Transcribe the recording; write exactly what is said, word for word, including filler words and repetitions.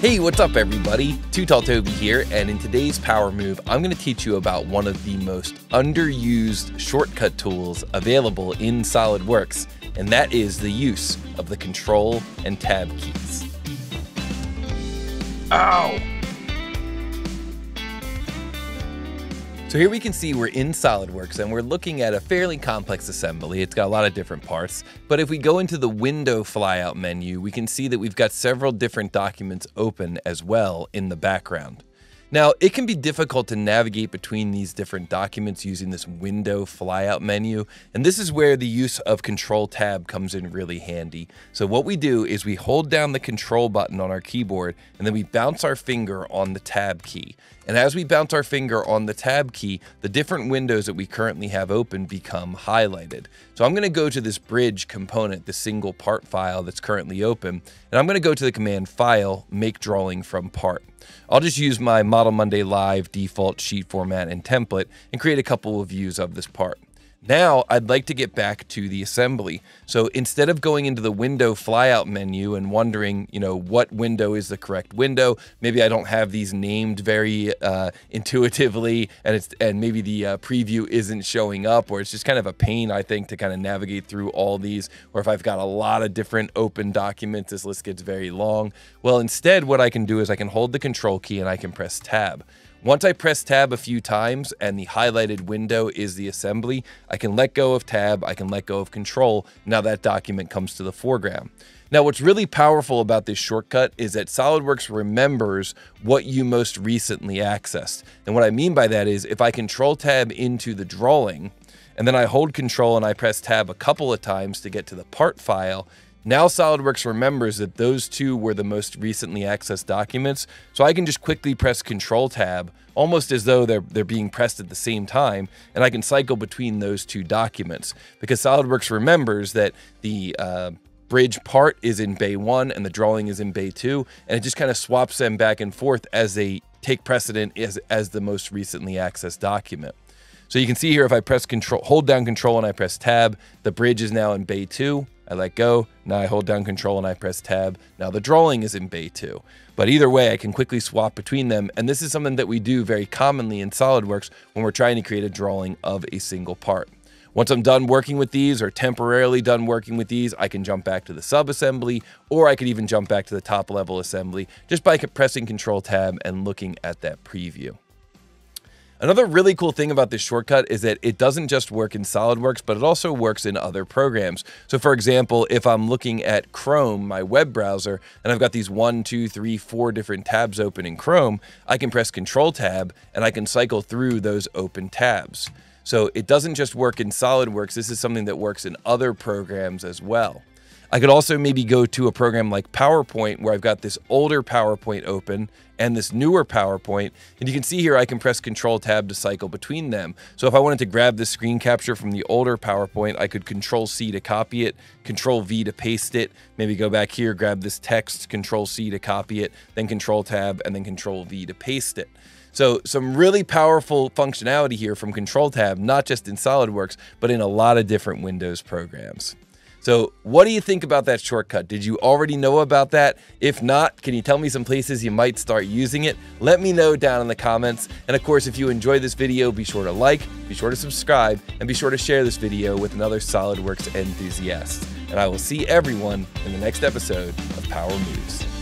Hey, what's up everybody? TooTallToby here, and in today's Power Move, I'm gonna teach you about one of the most underused shortcut tools available in SolidWorks, and that is the use of the Control and Tab keys. Ow! So here we can see we're in SolidWorks and we're looking at a fairly complex assembly. It's got a lot of different parts, but if we go into the window flyout menu, we can see that we've got several different documents open as well in the background. Now, it can be difficult to navigate between these different documents using this window flyout menu, and this is where the use of Control Tab comes in really handy. So what we do is we hold down the Control button on our keyboard, and then we bounce our finger on the Tab key. And as we bounce our finger on the Tab key, the different windows that we currently have open become highlighted. So I'm going to go to this bridge component, the single part file that's currently open, and I'm going to go to the command File, Make Drawing from Part. I'll just use my Model Monday Live default sheet format and template and create a couple of views of this part. Now I'd like to get back to the assembly. So instead of going into the window flyout menu and wondering, you know, what window is the correct window, maybe I don't have these named very uh, intuitively, and it's and maybe the uh, preview isn't showing up, or it's just kind of a pain, I think, to kind of navigate through all these, or if I've got a lot of different open documents, this list gets very long. Well, instead, what I can do is I can hold the Control key and I can press Tab. Once I press Tab a few times and the highlighted window is the assembly, I can let go of Tab, I can let go of Control. Now that document comes to the foreground. Now, what's really powerful about this shortcut is that SolidWorks remembers what you most recently accessed. And what I mean by that is if I Control Tab into the drawing, and then I hold Control and I press Tab a couple of times to get to the part file, now SolidWorks remembers that those two were the most recently accessed documents, so I can just quickly press Control Tab, almost as though they're, they're being pressed at the same time, and I can cycle between those two documents, because SolidWorks remembers that the uh, bridge part is in bay one and the drawing is in bay two, and it just kind of swaps them back and forth as they take precedent as, as the most recently accessed document. So you can see here, if I press Control, hold down Control and I press Tab, the bridge is now in bay two. I let go, now I hold down Control and I press Tab, now the drawing is in bay two. But either way, I can quickly swap between them, and this is something that we do very commonly in SolidWorks when we're trying to create a drawing of a single part. Once I'm done working with these, or temporarily done working with these, I can jump back to the sub-assembly, or I could even jump back to the top-level assembly just by pressing Control Tab and looking at that preview. Another really cool thing about this shortcut is that it doesn't just work in SolidWorks, but it also works in other programs. So for example, if I'm looking at Chrome, my web browser, and I've got these one, two, three, four different tabs open in Chrome, I can press Control Tab and I can cycle through those open tabs. So it doesn't just work in SolidWorks, this is something that works in other programs as well. I could also maybe go to a program like PowerPoint, where I've got this older PowerPoint open and this newer PowerPoint, and you can see here I can press Control Tab to cycle between them. So if I wanted to grab this screen capture from the older PowerPoint, I could Control C to copy it, Control V to paste it, maybe go back here, grab this text, Control C to copy it, then Control Tab, and then Control V to paste it. So some really powerful functionality here from Control Tab, not just in SolidWorks, but in a lot of different Windows programs. So what do you think about that shortcut? Did you already know about that? If not, can you tell me some places you might start using it? Let me know down in the comments. And of course, if you enjoyed this video, be sure to like, be sure to subscribe, and be sure to share this video with another SolidWorks enthusiast. And I will see everyone in the next episode of Power Moves.